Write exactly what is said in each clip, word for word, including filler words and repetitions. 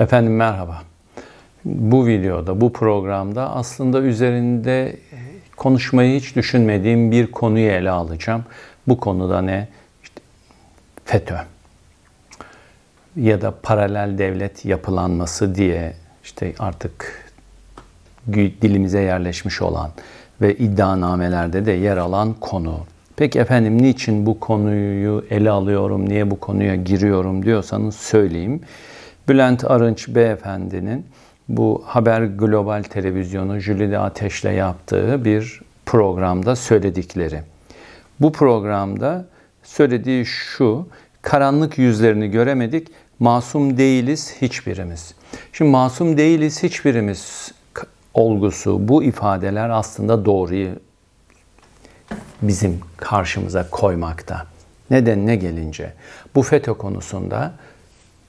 Efendim merhaba. Bu videoda, bu programda aslında üzerinde konuşmayı hiç düşünmediğim bir konuyu ele alacağım. Bu konuda ne? İşte FETÖ ya da paralel devlet yapılanması diye işte artık dilimize yerleşmiş olan ve iddianamelerde de yer alan konu. Peki efendim niçin bu konuyu ele alıyorum, niye bu konuya giriyorum diyorsanız söyleyeyim. Bülent Arınç beyefendinin bu Haber Global Televizyonu Jülide Ateş'le yaptığı bir programda söyledikleri. Bu programda söylediği şu: karanlık yüzlerini göremedik, masum değiliz hiçbirimiz. Şimdi masum değiliz hiçbirimiz olgusu, bu ifadeler aslında doğruyu bizim karşımıza koymakta. Nedenine gelince bu FETÖ konusunda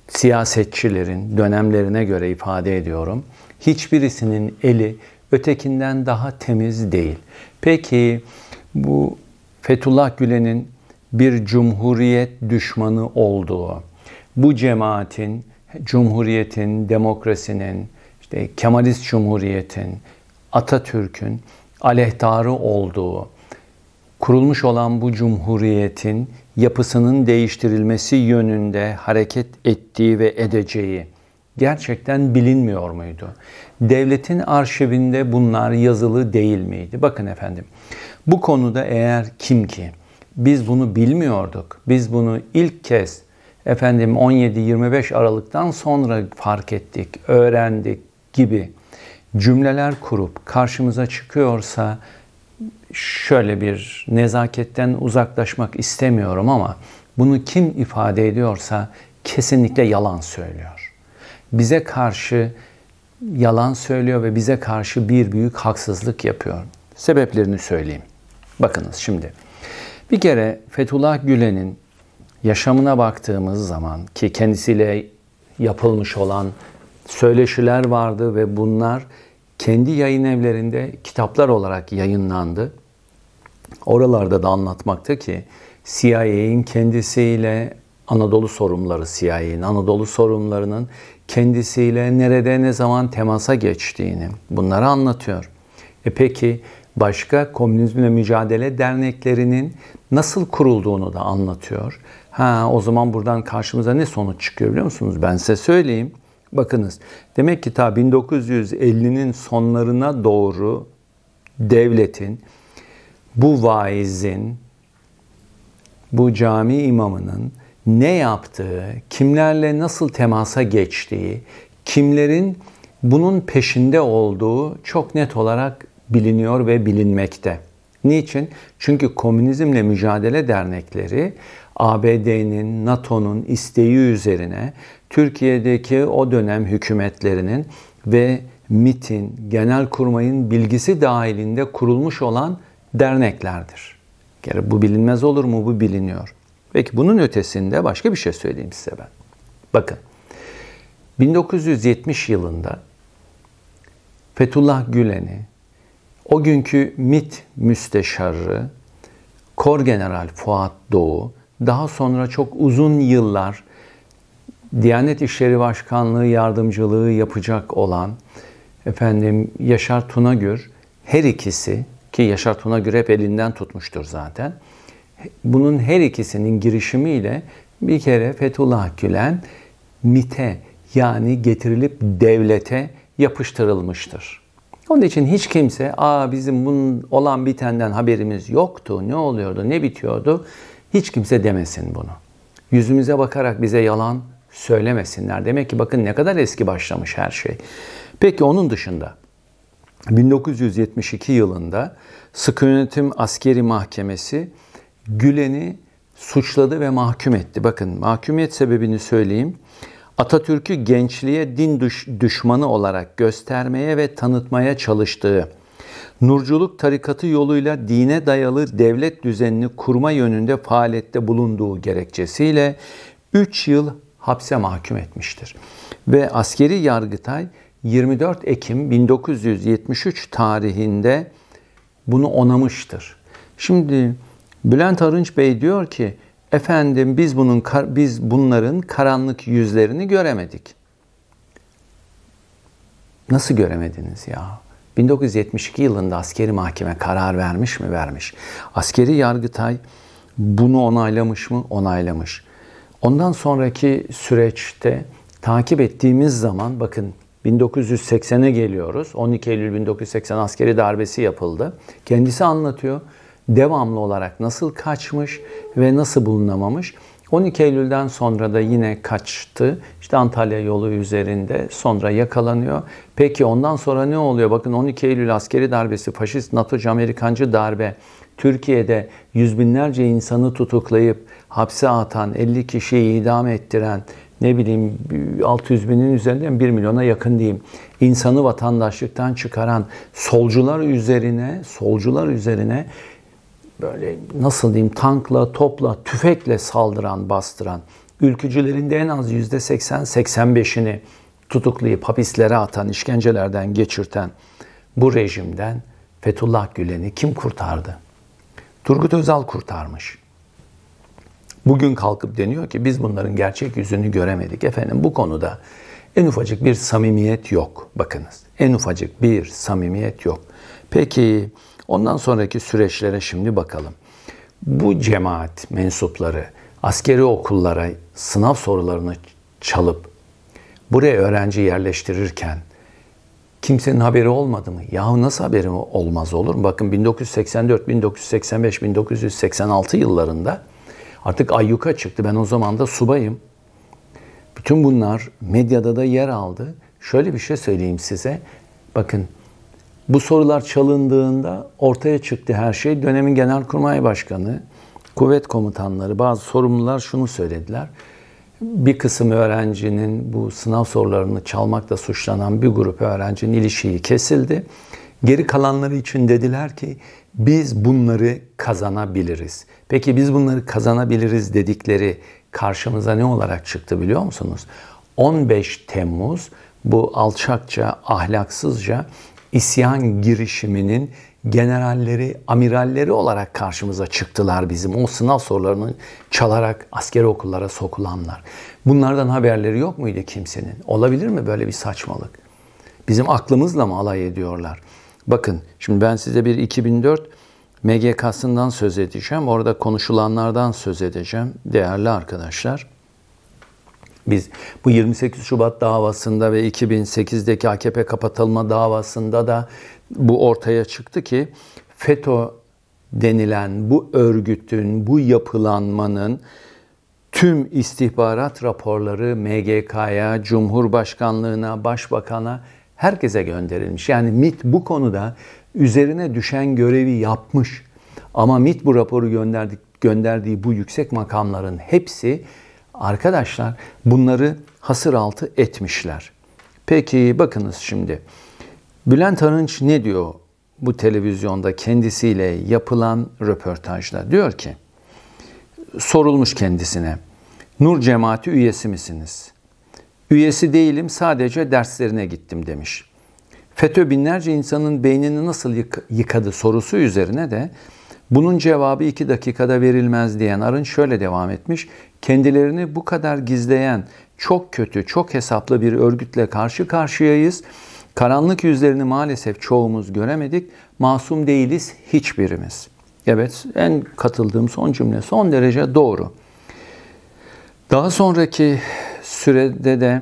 siyasetçilerin dönemlerine göre ifade ediyorum, hiçbirisinin eli ötekinden daha temiz değil. Peki bu Fethullah Gülen'in bir cumhuriyet düşmanı olduğu, bu cemaatin, cumhuriyetin, demokrasinin, işte Kemalist Cumhuriyet'in, Atatürk'ün aleyhtarı olduğu, kurulmuş olan bu cumhuriyetin yapısının değiştirilmesi yönünde hareket ettiği ve edeceği gerçekten bilinmiyor muydu? Devletin arşivinde bunlar yazılı değil miydi? Bakın efendim, bu konuda eğer kim ki biz bunu bilmiyorduk, biz bunu ilk kez efendim on yedi yirmi beş Aralık'tan sonra fark ettik, öğrendik gibi cümleler kurup karşımıza çıkıyorsa, şöyle bir nezaketten uzaklaşmak istemiyorum ama bunu kim ifade ediyorsa kesinlikle yalan söylüyor. Bize karşı yalan söylüyor ve bize karşı bir büyük haksızlık yapıyor. Sebeplerini söyleyeyim. Bakınız şimdi. Bir kere Fethullah Gülen'in yaşamına baktığımız zaman ki kendisiyle yapılmış olan söyleşiler vardı ve bunlar kendi yayın evlerinde kitaplar olarak yayınlandı. Oralarda da anlatmakta ki C I A'nin kendisiyle, Anadolu sorumluları C I A'nin, Anadolu sorumlularının kendisiyle nerede ne zaman temasa geçtiğini bunları anlatıyor. E peki başka Komünizmle Mücadele Derneklerinin nasıl kurulduğunu da anlatıyor. Ha, o zaman buradan karşımıza ne sonuç çıkıyor biliyor musunuz? Ben size söyleyeyim. Bakınız, demek ki ta bin dokuz yüz ellinin sonlarına doğru devletin, bu vaizin, bu cami imamının ne yaptığı, kimlerle nasıl temasa geçtiği, kimlerin bunun peşinde olduğu çok net olarak biliniyor ve bilinmekte. Niçin? Çünkü Komünizmle Mücadele Dernekleri A B D'nin, NATO'nun isteği üzerine Türkiye'deki o dönem hükümetlerinin ve M İ T'in, Genelkurmay'ın bilgisi dahilinde kurulmuş olan derneklerdir. Yani bu bilinmez olur mu? Bu biliniyor. Peki bunun ötesinde başka bir şey söyleyeyim size ben. Bakın, bin dokuz yüz yetmiş yılında Fethullah Gülen'i o günkü M İ T Müsteşarı Korgeneral Fuat Doğu, daha sonra çok uzun yıllar Diyanet İşleri Başkanlığı yardımcılığı yapacak olan efendim Yaşar Tunagür, her ikisi ki Yaşar Tunagür hep elinden tutmuştur zaten. Bunun her ikisinin girişimiyle bir kere Fethullah Gülen M İ T'e, yani getirilip devlete yapıştırılmıştır. Onun için hiç kimse "Aa, bizim bunun olan bitenden haberimiz yoktu, ne oluyordu, ne bitiyordu" hiç kimse demesin bunu. Yüzümüze bakarak bize yalan söylemesinler. Demek ki bakın ne kadar eski başlamış her şey. Peki onun dışında bin dokuz yüz yetmiş iki yılında Sıkı Yönetim Askeri Mahkemesi Gülen'i suçladı ve mahkum etti. Bakın mahkumiyet sebebini söyleyeyim. Atatürk'ü gençliğe din düş düşmanı olarak göstermeye ve tanıtmaya çalıştığı, Nurculuk tarikatı yoluyla dine dayalı devlet düzenini kurma yönünde faaliyette bulunduğu gerekçesiyle üç yıl hapse mahkum etmiştir. Ve askeri Yargıtay yirmi dört Ekim bin dokuz yüz yetmiş üç tarihinde bunu onamıştır. Şimdi Bülent Arınç Bey diyor ki efendim biz bunun biz bunların karanlık yüzlerini göremedik. Nasıl göremediniz ya? bin dokuz yüz yetmiş iki yılında askeri mahkeme karar vermiş mi? Vermiş. Askeri Yargıtay bunu onaylamış mı? Onaylamış. Ondan sonraki süreçte takip ettiğimiz zaman bakın bin dokuz yüz seksene geliyoruz. on iki Eylül bin dokuz yüz seksen askeri darbesi yapıldı. Kendisi anlatıyor. Devamlı olarak nasıl kaçmış ve nasıl bulunamamış. on iki Eylül'den sonra da yine kaçtı. İşte Antalya yolu üzerinde sonra yakalanıyor. Peki ondan sonra ne oluyor? Bakın on iki Eylül askeri darbesi, faşist, NATO'cu, Amerikancı darbe. Türkiye'de yüz binlerce insanı tutuklayıp hapse atan, elli kişiyi idam ettiren, ne bileyim altı yüz binin üzerinden bir milyona yakın diyeyim, insanı vatandaşlıktan çıkaran solcular üzerine, solcular üzerine böyle nasıl diyeyim tankla, topla, tüfekle saldıran, bastıran, ülkücülerin de en az yüzde seksen seksen beşini tutuklayıp hapislere atan, işkencelerden geçirten bu rejimden Fethullah Gülen'i kim kurtardı? Turgut Özal kurtarmış. Bugün kalkıp deniyor ki biz bunların gerçek yüzünü göremedik. Efendim bu konuda en ufacık bir samimiyet yok. Bakınız en ufacık bir samimiyet yok. Peki ondan sonraki süreçlere şimdi bakalım. Bu cemaat mensupları askeri okullara sınav sorularını çalıp buraya öğrenci yerleştirirken kimsenin haberi olmadı mı? Yahu nasıl haberi olmaz olur mu? Bakın bin dokuz yüz seksen dört, bin dokuz yüz seksen beş, bin dokuz yüz seksen altı yıllarında artık ayyuka çıktı. Ben o zaman da subayım. Bütün bunlar medyada da yer aldı. Şöyle bir şey söyleyeyim size. Bakın bu sorular çalındığında ortaya çıktı her şey. Dönemin Genelkurmay Başkanı, kuvvet komutanları, bazı sorumlular şunu söylediler. Bir kısım öğrencinin bu sınav sorularını çalmakla suçlanan bir grup öğrencinin ilişiği kesildi. Geri kalanları için dediler ki biz bunları kazanabiliriz. Peki biz bunları kazanabiliriz dedikleri karşımıza ne olarak çıktı biliyor musunuz? on beş Temmuz bu alçakça, ahlaksızca isyan girişiminin generalleri, amiralleri olarak karşımıza çıktılar bizim. O sınav sorularını çalarak askeri okullara sokulanlar. Bunlardan haberleri yok muydu kimsenin? Olabilir mi böyle bir saçmalık? Bizim aklımızla mı alay ediyorlar? Bakın şimdi ben size bir iki bin dört M G K'sından söz edeceğim. Orada konuşulanlardan söz edeceğim. Değerli arkadaşlar, biz bu yirmi sekiz Şubat davasında ve iki bin sekizdeki A K P kapatılma davasında da bu ortaya çıktı ki FETÖ denilen bu örgütün, bu yapılanmanın tüm istihbarat raporları M G K'ya, Cumhurbaşkanlığına, Başbakan'a, herkese gönderilmiş. Yani MİT bu konuda üzerine düşen görevi yapmış. Ama MİT bu raporu gönderdik, gönderdiği bu yüksek makamların hepsi arkadaşlar bunları hasır altı etmişler. Peki bakınız şimdi. Bülent Arınç ne diyor bu televizyonda kendisiyle yapılan röportajda? Diyor ki, sorulmuş kendisine, Nur Cemaati üyesi misiniz? Üyesi değilim, sadece derslerine gittim demiş. FETÖ binlerce insanın beynini nasıl yık- yıkadı sorusu üzerine de bunun cevabı iki dakikada verilmez diyen Arınç şöyle devam etmiş. Kendilerini bu kadar gizleyen, çok kötü, çok hesaplı bir örgütle karşı karşıyayız. Karanlık yüzlerini maalesef çoğumuz göremedik. Masum değiliz hiçbirimiz. Evet, en katıldığım son cümle son derece doğru. Daha sonraki sürede de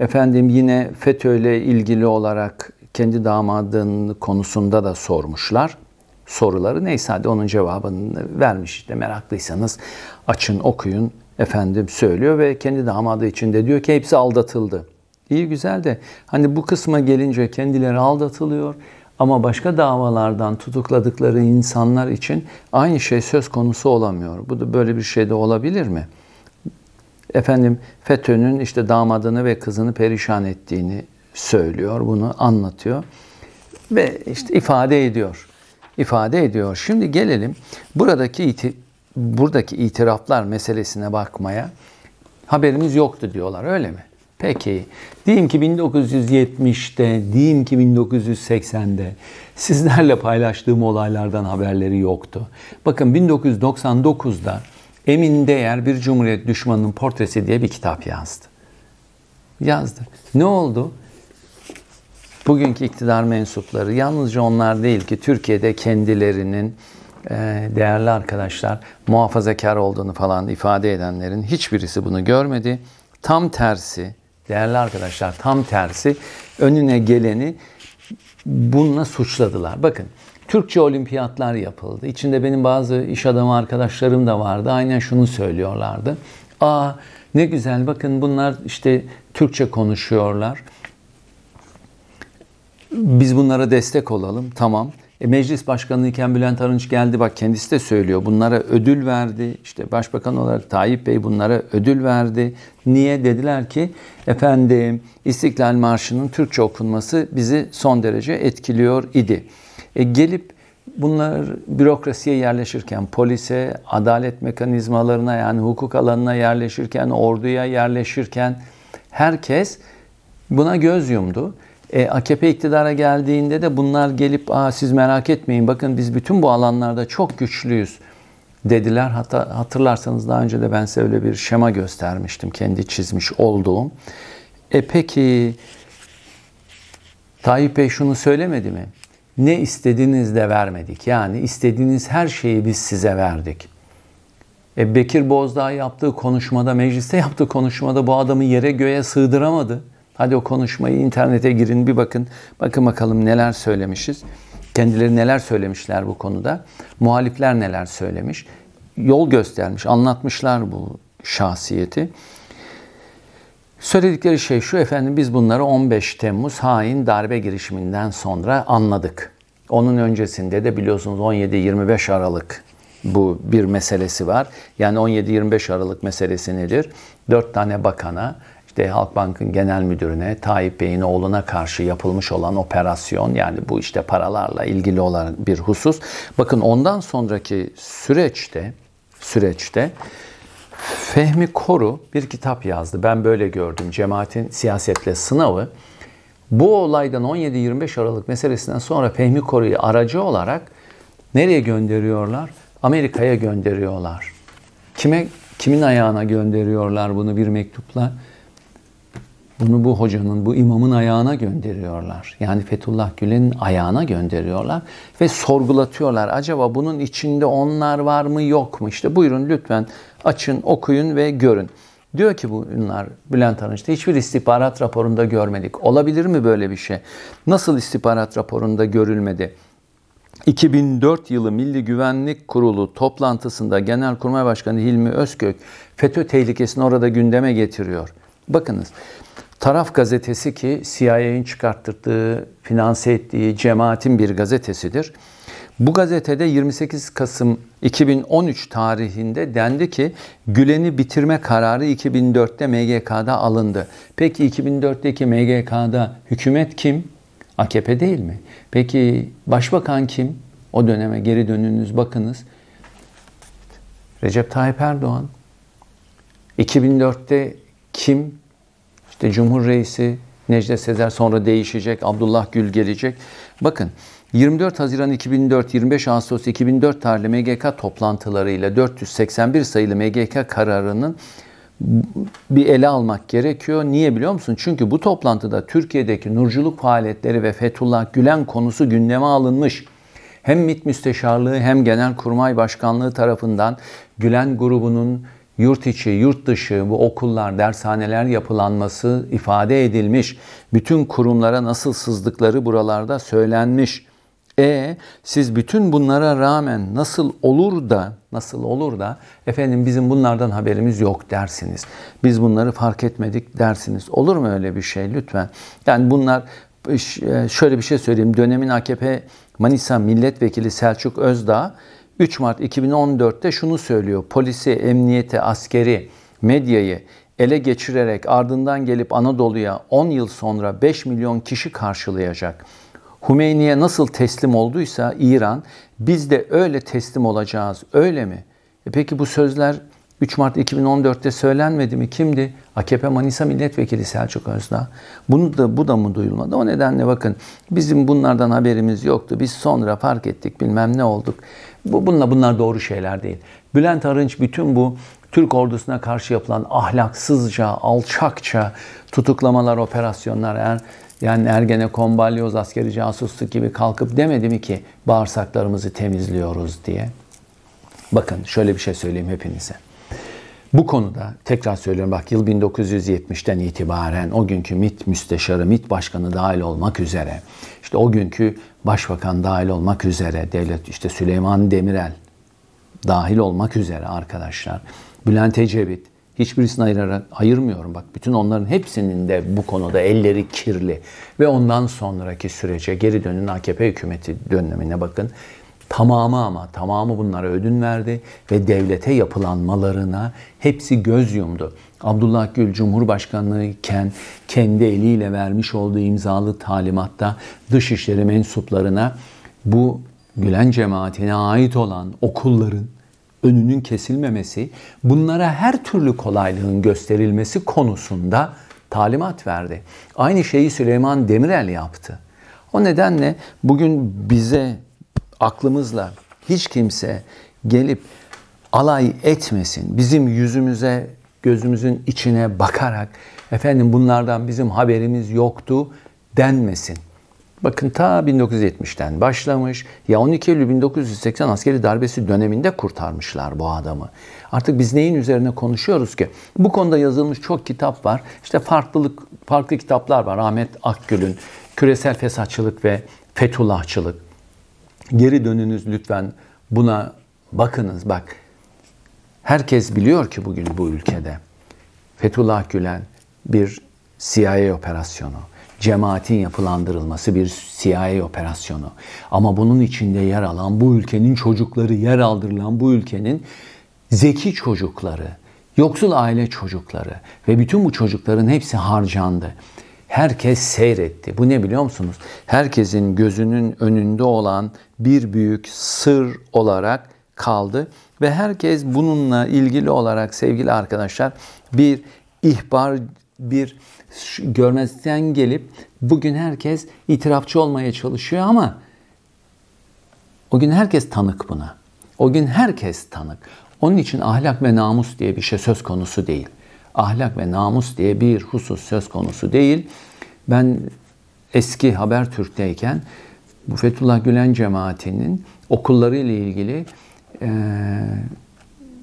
efendim yine FETÖ ile ilgili olarak kendi damadının konusunda da sormuşlar soruları. Neyse hadi onun cevabını vermiş işte, meraklıysanız açın okuyun efendim söylüyor ve kendi damadı için de diyor ki hepsi aldatıldı. İyi güzel de hani bu kısma gelince kendileri aldatılıyor ama başka davalardan tutukladıkları insanlar için aynı şey söz konusu olamıyor. Bu da böyle bir şey de olabilir mi? Efendim FETÖ'nün işte damadını ve kızını perişan ettiğini söylüyor, bunu anlatıyor ve işte ifade ediyor. İfade ediyor. Şimdi gelelim buradaki iti, buradaki itiraflar meselesine bakmaya. Haberimiz yoktu diyorlar, öyle mi? Peki, diyeyim ki bin dokuz yüz yetmişte, diyeyim ki bin dokuz yüz seksende sizlerle paylaştığım olaylardan haberleri yoktu. Bakın bin dokuz yüz doksan dokuzda Emin Değer bir Cumhuriyet Düşmanının Portresi diye bir kitap yazdı. Yazdı. Ne oldu? bugünkü iktidar mensupları yalnızca onlar değil ki Türkiye'de kendilerinin değerli arkadaşlar muhafazakar olduğunu falan ifade edenlerin hiçbirisi bunu görmedi. Tam tersi değerli arkadaşlar tam tersi önüne geleni bununla suçladılar. Bakın Türkçe olimpiyatlar yapıldı. İçinde benim bazı iş adamı arkadaşlarım da vardı. Aynen şunu söylüyorlardı. Aa ne güzel bakın bunlar işte Türkçe konuşuyorlar. Biz bunlara destek olalım. Tamam. E, meclis başkanı iken Bülent Arınç geldi. Bak kendisi de söylüyor. Bunlara ödül verdi. İşte başbakan olarak Tayyip Bey bunlara ödül verdi. Niye? Dediler ki efendim İstiklal Marşı'nın Türkçe okunması bizi son derece etkiliyor idi. E, gelip bunlar bürokrasiye yerleşirken, polise, adalet mekanizmalarına yani hukuk alanına yerleşirken, orduya yerleşirken herkes buna göz yumdu. E, A K P iktidara geldiğinde de bunlar gelip "Aa, siz merak etmeyin bakın biz bütün bu alanlarda çok güçlüyüz" dediler. Hatta hatırlarsanız daha önce de ben size öyle bir şema göstermiştim kendi çizmiş olduğum. E peki Tayyip Bey şunu söylemedi mi? Ne istediğiniz de vermedik. Yani istediğiniz her şeyi biz size verdik. E, Bekir Bozdağ yaptığı konuşmada, mecliste yaptığı konuşmada bu adamı yere göğe sığdıramadı. Hadi o konuşmayı internete girin bir bakın. Bakın bakalım neler söylemişiz. Kendileri neler söylemişler bu konuda. Muhalifler neler söylemiş. Yol göstermiş, anlatmışlar bu şahsiyeti. Söyledikleri şey şu efendim biz bunları on beş Temmuz hain darbe girişiminden sonra anladık. Onun öncesinde de biliyorsunuz on yedi yirmi beş Aralık bu bir meselesi var. Yani on yedi yirmi beş Aralık meselesi nedir? Dört tane bakana, işte Halkbank'ın genel müdürüne, Tayyip Bey'in oğluna karşı yapılmış olan operasyon yani bu işte paralarla ilgili olan bir husus. Bakın ondan sonraki süreçte süreçte Fehmi Koru bir kitap yazdı. Ben böyle gördüm. Cemaatin siyasetle sınavı. Bu olaydan on yedi yirmi beş Aralık meselesinden sonra Fehmi Koru'yu aracı olarak nereye gönderiyorlar? Amerika'ya gönderiyorlar. Kime, kimin ayağına gönderiyorlar bunu bir mektupla? Bunu bu hocanın, bu imamın ayağına gönderiyorlar. Yani Fethullah Gülen'in ayağına gönderiyorlar. Ve sorgulatıyorlar. Acaba bunun içinde onlar var mı yok mu? İşte buyurun lütfen açın, okuyun ve görün. Diyor ki bunlar Bülent Arınç'ta hiçbir istihbarat raporunda görmedik. Olabilir mi böyle bir şey? Nasıl istihbarat raporunda görülmedi? iki bin dört yılı Milli Güvenlik Kurulu toplantısında Genelkurmay Başkanı Hilmi Özkök FETÖ tehlikesini orada gündeme getiriyor. Bakınız. Taraf gazetesi ki C I A'nin çıkarttırdığı, finanse ettiği cemaatin bir gazetesidir. Bu gazetede yirmi sekiz Kasım iki bin on üç tarihinde dendi ki Gülen'i bitirme kararı iki bin dörtte M G K'da alındı. Peki iki bin dörtteki M G K'da hükümet kim? A K P değil mi? Peki başbakan kim? O döneme geri dönünüz bakınız. Recep Tayyip Erdoğan. iki bin dörtte kim? İşte Cumhur Reisi Necdet Sezer sonra değişecek, Abdullah Gül gelecek. Bakın yirmi dört Haziran iki bin dört, yirmi beş Ağustos iki bin dört tarihli M G K toplantılarıyla dört yüz seksen bir sayılı M G K kararının bir ele almak gerekiyor. Niye biliyor musun? Çünkü bu toplantıda Türkiye'deki nurculuk faaliyetleri ve Fethullah Gülen konusu gündeme alınmış. Hem MİT Müsteşarlığı hem Genelkurmay Başkanlığı tarafından Gülen grubunun yurt içi, yurt dışı, bu okullar, dershaneler yapılanması ifade edilmiş. Bütün kurumlara nasıl sızdıkları buralarda söylenmiş. E siz bütün bunlara rağmen nasıl olur da, nasıl olur da efendim bizim bunlardan haberimiz yok dersiniz. Biz bunları fark etmedik dersiniz. Olur mu öyle bir şey lütfen? Yani bunlar şöyle bir şey söyleyeyim. Dönemin A K P Manisa Milletvekili Selçuk Özdağ üç Mart iki bin on dörtte şunu söylüyor. Polisi, emniyeti, askeri, medyayı ele geçirerek ardından gelip Anadolu'ya on yıl sonra beş milyon kişi karşılayacak. Hümeyni'ye nasıl teslim olduysa İran, biz de öyle teslim olacağız. Öyle mi? E peki bu sözler üç Mart iki bin on dörtte söylenmedi mi? Kimdi? A K P Manisa Milletvekili Selçuk Özdağ. Bunu da, bu da mı duyulmadı? O nedenle bakın bizim bunlardan haberimiz yoktu. Biz sonra fark ettik bilmem ne olduk. Bununla bunlar doğru şeyler değil. Bülent Arınç bütün bu Türk ordusuna karşı yapılan ahlaksızca, alçakça tutuklamalar, operasyonlar, eğer yani Ergenekon, balyoz, askeri casusluk gibi kalkıp demedi mi ki bağırsaklarımızı temizliyoruz diye? Bakın şöyle bir şey söyleyeyim hepinize. Bu konuda tekrar söylüyorum, bak yıl bin dokuz yüz yetmişten itibaren o günkü MİT müsteşarı, MİT başkanı dahil olmak üzere, işte o günkü başbakan dahil olmak üzere, devlet işte Süleyman Demirel dahil olmak üzere arkadaşlar, Bülent Ecevit, hiçbirisini ayırarak, ayırmıyorum bak, bütün onların hepsinin de bu konuda elleri kirli ve ondan sonraki sürece geri dönün A K P hükümeti dönemine bakın. Tamamı ama tamamı bunlara ödün verdi ve devlete yapılanmalarına hepsi göz yumdu. Abdullah Gül Cumhurbaşkanlığı iken kendi eliyle vermiş olduğu imzalı talimatta dışişleri mensuplarına bu Gülen cemaatine ait olan okulların önünün kesilmemesi, bunlara her türlü kolaylığın gösterilmesi konusunda talimat verdi. Aynı şeyi Süleyman Demirel yaptı. O nedenle bugün bize aklımızla hiç kimse gelip alay etmesin. Bizim yüzümüze, gözümüzün içine bakarak efendim bunlardan bizim haberimiz yoktu denmesin. Bakın ta bin dokuz yüz yetmişten başlamış. Ya on iki Eylül bin dokuz yüz seksen askeri darbesi döneminde kurtarmışlar bu adamı. Artık biz neyin üzerine konuşuyoruz ki? Bu konuda yazılmış çok kitap var. İşte farklılık, farklı kitaplar var. Ahmet Akgül'ün Küresel Fesatçılık ve Fethullahçılık. Geri dönünüz lütfen, buna bakınız. Bak, herkes biliyor ki bugün bu ülkede Fethullah Gülen bir C I A operasyonu, cemaatin yapılandırılması bir C I A operasyonu. Ama bunun içinde yer alan, bu ülkenin çocukları, yer aldırılan bu ülkenin zeki çocukları, yoksul aile çocukları ve bütün bu çocukların hepsi harcandı. Herkes seyretti. Bu ne biliyor musunuz? Herkesin gözünün önünde olan bir büyük sır olarak kaldı. Ve herkes bununla ilgili olarak sevgili arkadaşlar bir ihbar, bir görmezden gelip bugün herkes itirafçı olmaya çalışıyor ama o gün herkes tanık buna. O gün herkes tanık. Onun için ahlak ve namus diye bir şey söz konusu değil. Ahlak ve namus diye bir husus söz konusu değil. Ben eski Habertürk'teyken bu Fethullah Gülen cemaatinin okulları ile ilgili e,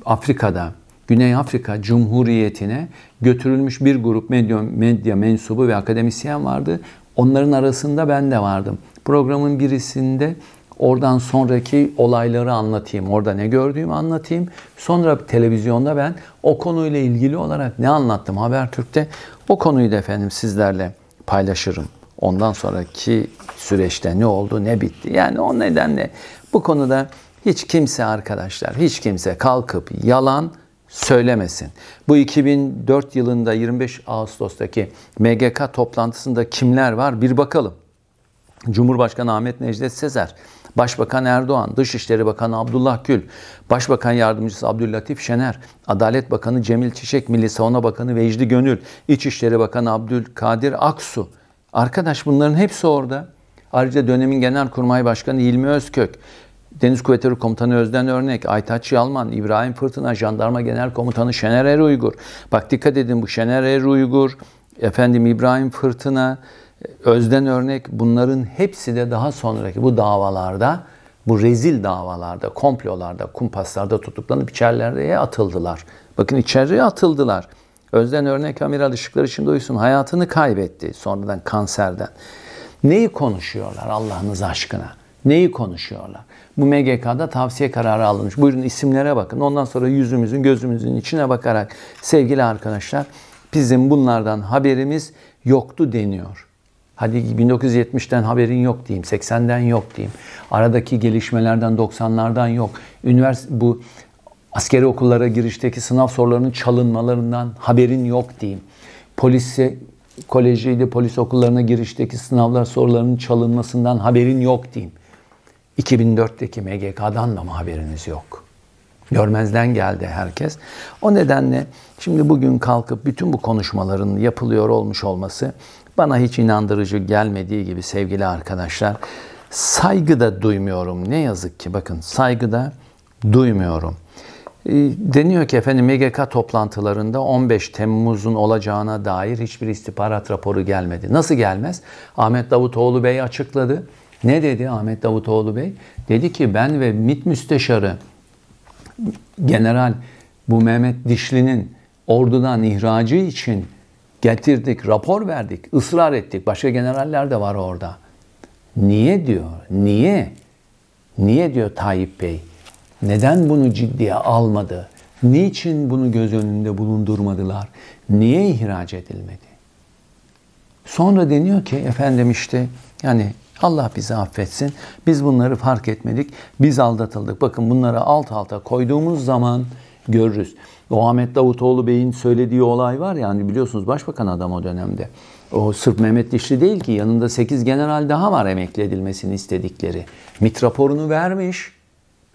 Afrika'da, Güney Afrika Cumhuriyeti'ne götürülmüş bir grup medya, medya mensubu ve akademisyen vardı. Onların arasında ben de vardım. Programın birisinde oradan sonraki olayları anlatayım. Orada ne gördüğümü anlatayım. Sonra televizyonda ben o konuyla ilgili olarak ne anlattım Habertürk'te, o konuyu da efendim sizlerle paylaşırım. Ondan sonraki süreçte ne oldu, ne bitti. Yani o nedenle bu konuda hiç kimse arkadaşlar, hiç kimse kalkıp yalan söylemesin. Bu iki bin dört yılında yirmi beş Ağustos'taki M G K toplantısında kimler var bir bakalım. Cumhurbaşkanı Ahmet Necdet Sezer, Başbakan Erdoğan, Dışişleri Bakanı Abdullah Gül, Başbakan Yardımcısı Abdüllatif Şener, Adalet Bakanı Cemil Çiçek, Milli Savunma Bakanı Vejdi Gönül, İçişleri Bakanı Abdülkadir Aksu. Arkadaş bunların hepsi orada. Ayrıca dönemin Genelkurmay Başkanı Hilmi Özkök, Deniz Kuvvetleri Komutanı Özden Örnek, Aytaç Yalman, İbrahim Fırtına, Jandarma Genel Komutanı Şener Er Uygur. Bak dikkat edin, bu Şener Er Uygur, efendim İbrahim Fırtına, Özden Örnek, bunların hepsi de daha sonraki bu davalarda, bu rezil davalarda, komplolarda, kumpaslarda tutuklanıp içerlere atıldılar. Bakın içeriye atıldılar. Özden Örnek kamera ışıkları içinde uyusun, hayatını kaybetti sonradan kanserden. Neyi konuşuyorlar Allah'ınız aşkına? Neyi konuşuyorlar? Bu M G K'da tavsiye kararı alınmış. Buyurun isimlere bakın. Ondan sonra yüzümüzün, gözümüzün içine bakarak sevgili arkadaşlar bizim bunlardan haberimiz yoktu deniyor. Hadi bin dokuz yüz yetmişten haberin yok diyeyim, seksenden yok diyeyim. Aradaki gelişmelerden, doksanlardan yok. Üniversite, bu askeri okullara girişteki sınav sorularının çalınmalarından haberin yok diyeyim. Polis kolejiydi, polis okullarına girişteki sınavlar sorularının çalınmasından haberin yok diyeyim. iki bin dörtteki M G K'dan da mı haberiniz yok? Görmezden geldi herkes. O nedenle şimdi bugün kalkıp bütün bu konuşmaların yapılıyor olmuş olması bana hiç inandırıcı gelmediği gibi sevgili arkadaşlar, saygı da duymuyorum. Ne yazık ki bakın, saygı da duymuyorum. Deniyor ki efendim M G K toplantılarında on beş Temmuz'un olacağına dair hiçbir istihbarat raporu gelmedi. Nasıl gelmez? Ahmet Davutoğlu Bey açıkladı. Ne dedi Ahmet Davutoğlu Bey? Dedi ki ben ve MİT Müsteşarı General bu Mehmet Dişli'nin ordudan ihracı için getirdik, rapor verdik, ısrar ettik. Başka generaller de var orada. Niye diyor? Niye? Niye diyor Tayyip Bey? Neden bunu ciddiye almadı? Niçin bunu göz önünde bulundurmadılar? Niye ihraç edilmedi? Sonra deniyor ki efendim işte yani Allah bizi affetsin. Biz bunları fark etmedik. Biz aldatıldık. Bakın bunları alt alta koyduğumuz zaman görürüz. O Ahmet Davutoğlu Bey'in söylediği olay var ya, hani biliyorsunuz başbakan adam o dönemde. O sırf Mehmet Dişli değil ki, yanında sekiz general daha var emekli edilmesini istedikleri. MİT raporunu vermiş.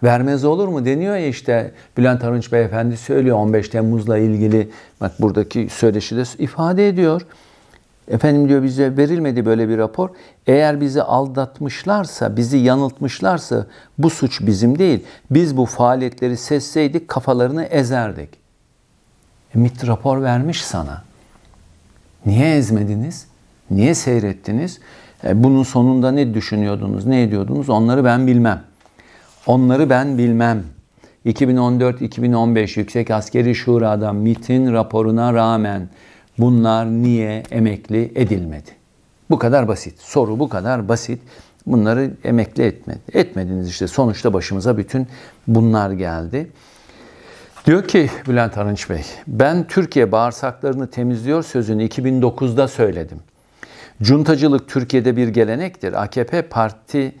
Vermez olur mu deniyor ya işte, Bülent Arınç beyefendi söylüyor on beş Temmuz'la ilgili, bak buradaki söyleşi de ifade ediyor. Efendim diyor bize verilmedi böyle bir rapor. Eğer bizi aldatmışlarsa, bizi yanıltmışlarsa bu suç bizim değil. Biz bu faaliyetleri sesseydik kafalarını ezerdik. E, MİT rapor vermiş sana. Niye ezmediniz? Niye seyrettiniz? E, bunun sonunda ne düşünüyordunuz, ne ediyordunuz? Onları ben bilmem. Onları ben bilmem. iki bin on dört iki bin on beş Yüksek Askeri Şura'da MİT'in raporuna rağmen bunlar niye emekli edilmedi? Bu kadar basit. Soru bu kadar basit. Bunları emekli etmedi. etmediniz işte. Sonuçta başımıza bütün bunlar geldi. Diyor ki Bülent Arınç Bey, ben Türkiye bağırsaklarını temizliyor sözünü iki bin dokuz'da söyledim. Cuntacılık Türkiye'de bir gelenektir. A K P parti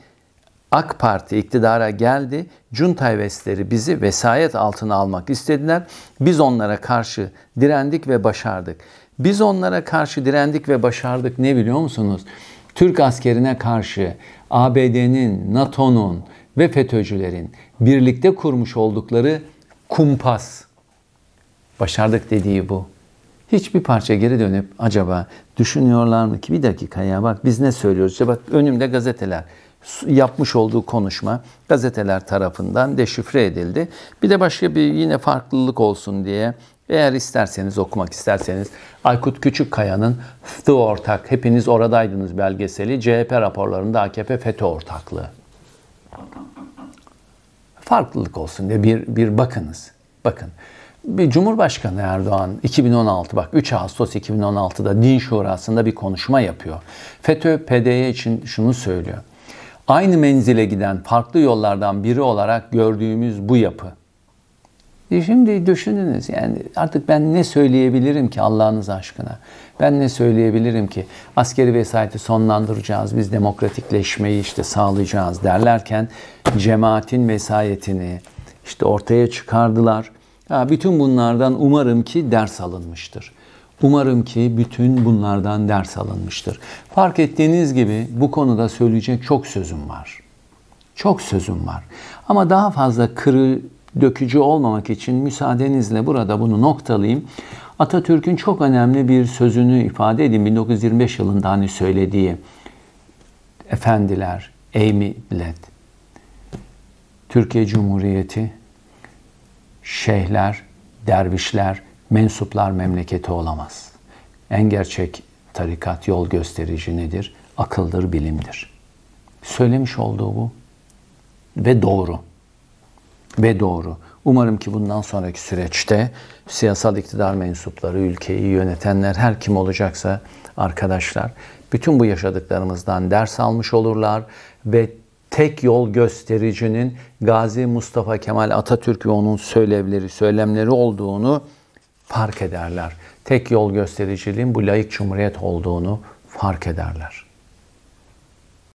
AK Parti iktidara geldi. Cunta hevesleri bizi vesayet altına almak istediler. Biz onlara karşı direndik ve başardık. Biz onlara karşı direndik ve başardık ne biliyor musunuz? Türk askerine karşı A B D'nin, NATO'nun ve FETÖ'cülerin birlikte kurmuş oldukları kumpas. Başardık dediği bu. Hiçbir parça geri dönüp acaba düşünüyorlar mı ki bir dakika ya bak biz ne söylüyoruz? İşte bak önümde gazeteler. Yapmış olduğu konuşma gazeteler tarafından deşifre edildi. Bir de başka bir yine farklılık olsun diye eğer isterseniz okumak isterseniz Aykut Küçükkaya'nın F E T Ö ortak, hepiniz oradaydınız belgeseli, C H P raporlarında A K P FETÖ ortaklığı. Farklılık olsun diye bir, bir bakınız. Bakın. Bir Cumhurbaşkanı Erdoğan iki bin on altı bak üç Ağustos iki bin on altı'da Din Şurası'nda bir konuşma yapıyor. FETÖ P D Y için şunu söylüyor. Aynı menzile giden farklı yollardan biri olarak gördüğümüz bu yapı. E şimdi düşününüz yani artık ben ne söyleyebilirim ki Allah'ınız aşkına? Ben ne söyleyebilirim ki? Askeri vesayeti sonlandıracağız, biz demokratikleşmeyi işte sağlayacağız derlerken cemaatin vesayetini işte ortaya çıkardılar. Ya bütün bunlardan umarım ki ders alınmıştır. Umarım ki bütün bunlardan ders alınmıştır. Fark ettiğiniz gibi bu konuda söyleyecek çok sözüm var. Çok sözüm var. Ama daha fazla kırı dökücü olmamak için müsaadenizle burada bunu noktalayayım. Atatürk'ün çok önemli bir sözünü ifade edeyim. bin dokuz yüz yirmi beş yılında hani söylediği efendiler, ey millet, Türkiye Cumhuriyeti, şeyhler, dervişler, mensuplar memleketi olamaz. En gerçek tarikat yol gösterici nedir? Akıldır, bilimdir. Söylemiş olduğu bu. Ve doğru. Ve doğru. Umarım ki bundan sonraki süreçte siyasal iktidar mensupları, ülkeyi yönetenler her kim olacaksa arkadaşlar, bütün bu yaşadıklarımızdan ders almış olurlar ve tek yol göstericinin Gazi Mustafa Kemal Atatürk ve onun söylevleri, söylemleri olduğunu fark ederler. Tek yol göstericiliğin bu laik cumhuriyet olduğunu fark ederler.